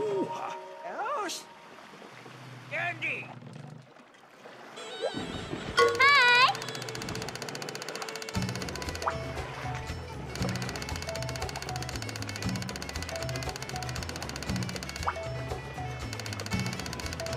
Uha! Else? Candy! Hi!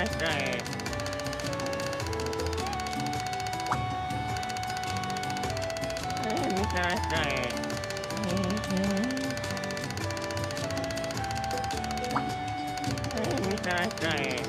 That's right. That's right. That's right.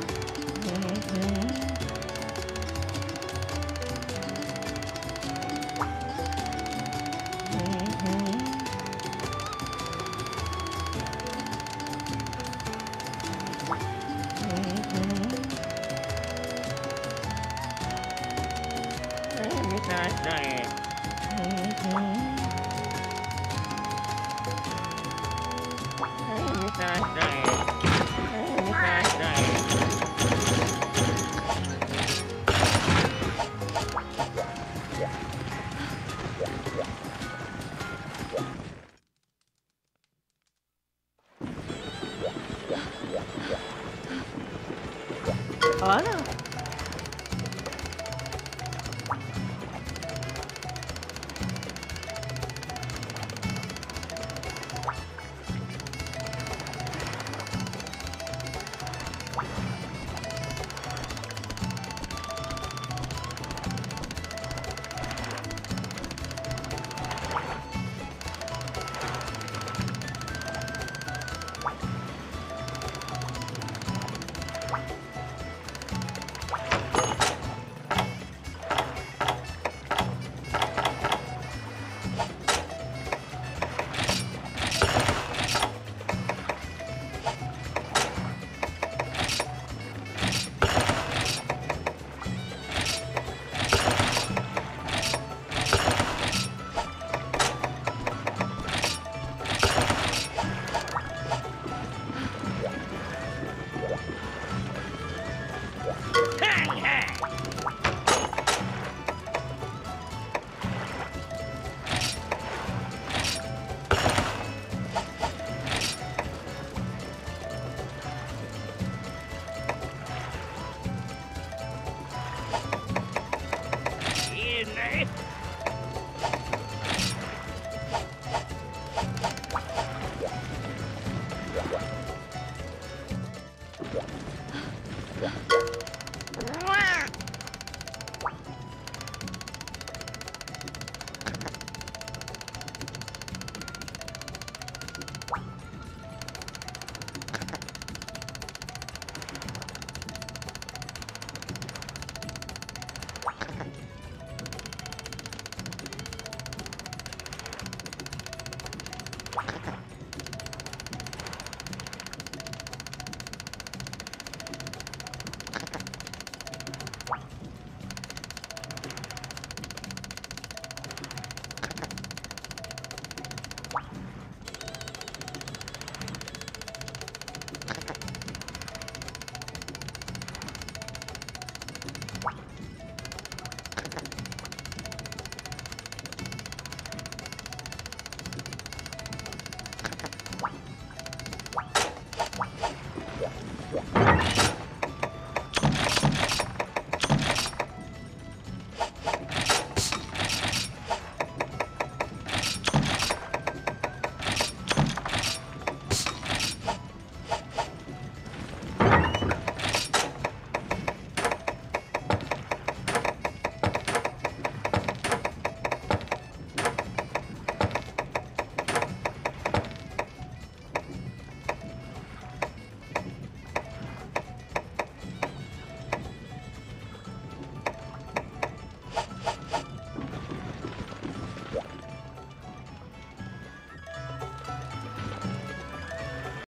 Yeah.